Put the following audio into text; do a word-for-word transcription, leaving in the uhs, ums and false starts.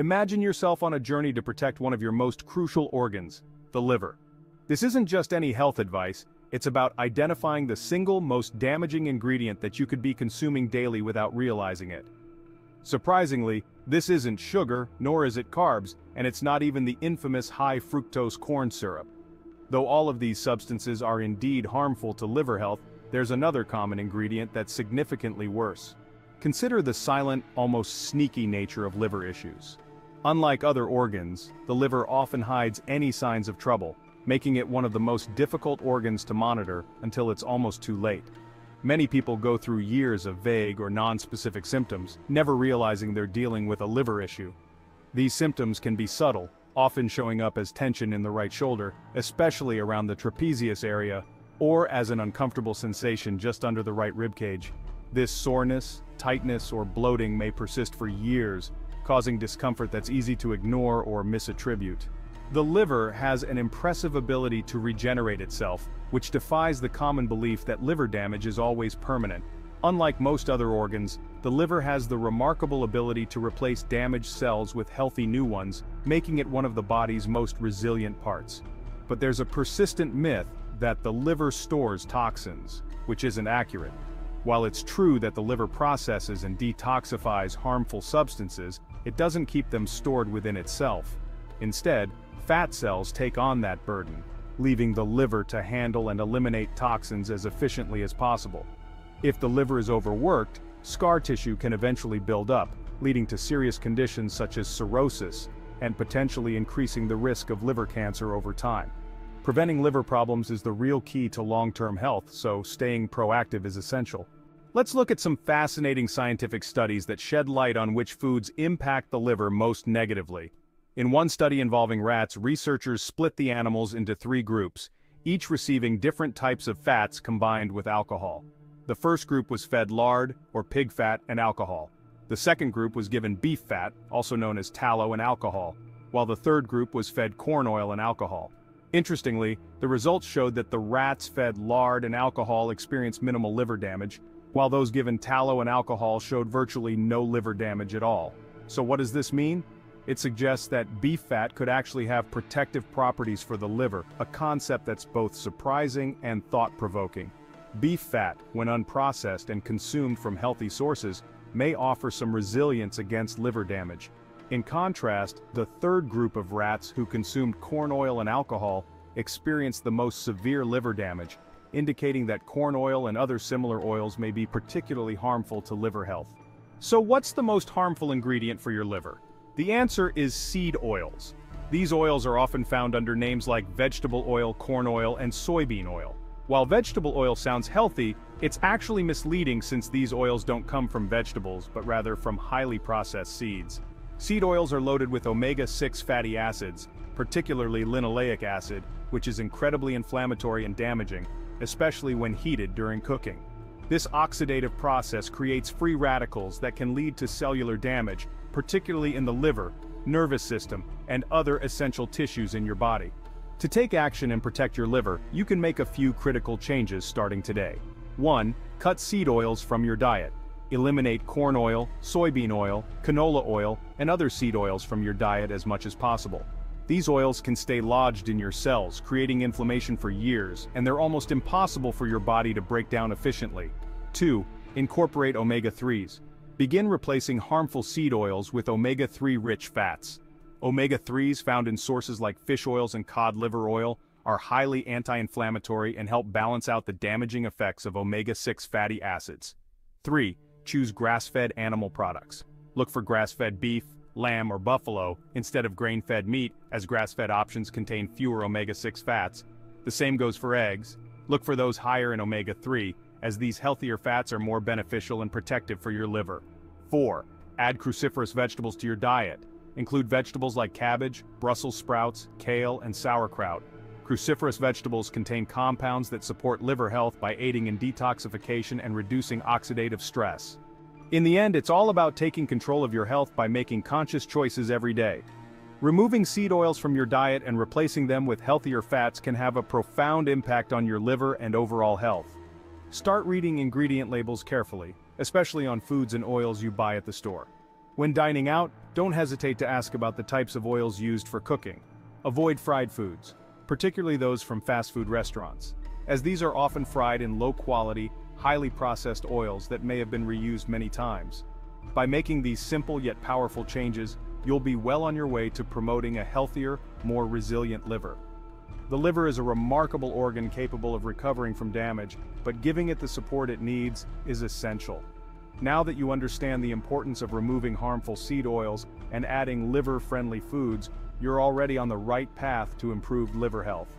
Imagine yourself on a journey to protect one of your most crucial organs, the liver. This isn't just any health advice, it's about identifying the single most damaging ingredient that you could be consuming daily without realizing it. Surprisingly, this isn't sugar, nor is it carbs, and it's not even the infamous high-fructose corn syrup. Though all of these substances are indeed harmful to liver health, there's another common ingredient that's significantly worse. Consider the silent, almost sneaky nature of liver issues. Unlike other organs, the liver often hides any signs of trouble, making it one of the most difficult organs to monitor until it's almost too late. Many people go through years of vague or non-specific symptoms, never realizing they're dealing with a liver issue. These symptoms can be subtle, often showing up as tension in the right shoulder, especially around the trapezius area, or as an uncomfortable sensation just under the right ribcage. This soreness, tightness, or bloating may persist for years, causing discomfort that's easy to ignore or misattribute. The liver has an impressive ability to regenerate itself, which defies the common belief that liver damage is always permanent. Unlike most other organs, the liver has the remarkable ability to replace damaged cells with healthy new ones, making it one of the body's most resilient parts. But there's a persistent myth that the liver stores toxins, which isn't accurate. While it's true that the liver processes and detoxifies harmful substances, it doesn't keep them stored within itself. Instead, fat cells take on that burden, leaving the liver to handle and eliminate toxins as efficiently as possible. If the liver is overworked, scar tissue can eventually build up, leading to serious conditions such as cirrhosis, and potentially increasing the risk of liver cancer over time. Preventing liver problems is the real key to long-term health, so staying proactive is essential. Let's look at some fascinating scientific studies that shed light on which foods impact the liver most negatively. In one study involving rats, researchers split the animals into three groups, each receiving different types of fats combined with alcohol. The first group was fed lard, or pig fat, and alcohol. The second group was given beef fat, also known as tallow and alcohol, while the third group was fed corn oil and alcohol. Interestingly, the results showed that the rats fed lard and alcohol experienced minimal liver damage, while those given tallow and alcohol showed virtually no liver damage at all. So what does this mean? It suggests that beef fat could actually have protective properties for the liver, a concept that's both surprising and thought-provoking. Beef fat, when unprocessed and consumed from healthy sources, may offer some resilience against liver damage. In contrast, the third group of rats who consumed corn oil and alcohol experienced the most severe liver damage, indicating that corn oil and other similar oils may be particularly harmful to liver health. So what's the most harmful ingredient for your liver? The answer is seed oils. These oils are often found under names like vegetable oil, corn oil, and soybean oil. While vegetable oil sounds healthy, it's actually misleading since these oils don't come from vegetables, but rather from highly processed seeds. Seed oils are loaded with omega six fatty acids, particularly linoleic acid, which is incredibly inflammatory and damaging, especially when heated during cooking. This oxidative process creates free radicals that can lead to cellular damage, particularly in the liver, nervous system, and other essential tissues in your body. To take action and protect your liver, you can make a few critical changes starting today. one Cut seed oils from your diet. Eliminate corn oil, soybean oil, canola oil, and other seed oils from your diet as much as possible. These oils can stay lodged in your cells, creating inflammation for years, and they're almost impossible for your body to break down efficiently. two Incorporate omega threes. Begin replacing harmful seed oils with omega three rich fats. Omega threes found in sources like fish oils and cod liver oil are highly anti-inflammatory and help balance out the damaging effects of omega six fatty acids. three Choose grass-fed animal products. Look for grass-fed beef, lamb, or buffalo instead of grain-fed meat, as grass-fed options contain fewer omega six fats. The same goes for eggs. Look for those higher in omega three, as these healthier fats are more beneficial and protective for your liver. four Add cruciferous vegetables to your diet. Include vegetables like cabbage, Brussels sprouts, kale, and sauerkraut. Cruciferous vegetables contain compounds that support liver health by aiding in detoxification and reducing oxidative stress. In the end, it's all about taking control of your health by making conscious choices every day. Removing seed oils from your diet and replacing them with healthier fats can have a profound impact on your liver and overall health. Start reading ingredient labels carefully, especially on foods and oils you buy at the store. When dining out, don't hesitate to ask about the types of oils used for cooking. Avoid fried foods, particularly those from fast food restaurants, as these are often fried in low-quality, highly processed oils that may have been reused many times. By making these simple yet powerful changes, you'll be well on your way to promoting a healthier, more resilient liver. The liver is a remarkable organ capable of recovering from damage, but giving it the support it needs is essential. Now that you understand the importance of removing harmful seed oils and adding liver-friendly foods, you're already on the right path to improved liver health.